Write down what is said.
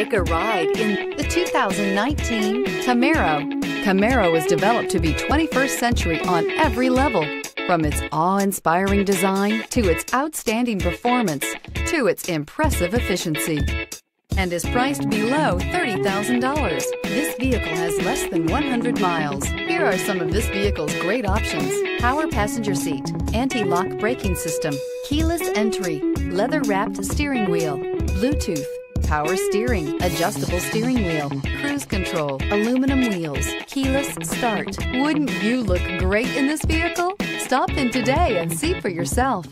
Take a ride in the 2019 Camaro. Camaro is developed to be 21st century on every level. From its awe-inspiring design, to its outstanding performance, to its impressive efficiency, and is priced below $30,000. This vehicle has less than 100 miles. Here are some of this vehicle's great options: power passenger seat, anti-lock braking system, keyless entry, leather-wrapped steering wheel, Bluetooth, power steering, adjustable steering wheel, cruise control, aluminum wheels, keyless start. Wouldn't you look great in this vehicle? Stop in today and see for yourself.